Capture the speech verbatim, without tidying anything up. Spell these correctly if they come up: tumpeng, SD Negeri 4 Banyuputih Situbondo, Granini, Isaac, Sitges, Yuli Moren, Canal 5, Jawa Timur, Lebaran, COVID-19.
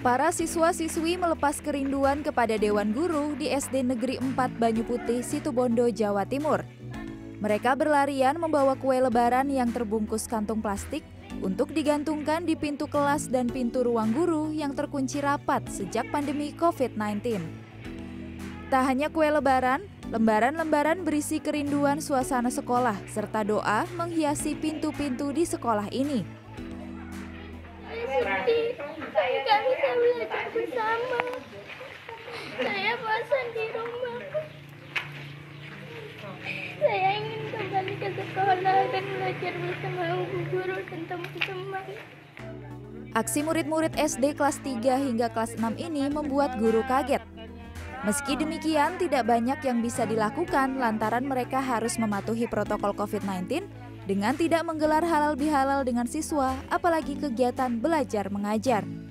Para siswa-siswi melepas kerinduan kepada Dewan Guru di S D Negeri empat Banyuputih, Situbondo, Jawa Timur. Mereka berlarian membawa kue lebaran yang terbungkus kantung plastik untuk digantungkan di pintu kelas dan pintu ruang guru yang terkunci rapat sejak pandemi COVID nineteen. Tak hanya kue lebaran, lembaran-lembaran berisi kerinduan suasana sekolah serta doa menghiasi pintu-pintu di sekolah ini. Saya nggak bisa belajar bersama. Saya bosan di rumah. Saya ingin kembali ke sekolah dan belajar bersama guru dan teman-teman. Aksi murid-murid S D kelas tiga hingga kelas enam ini membuat guru kaget. Meski demikian, tidak banyak yang bisa dilakukan lantaran mereka harus mematuhi protokol COVID nineteen dengan tidak menggelar halal bihalal dengan siswa, apalagi kegiatan belajar mengajar.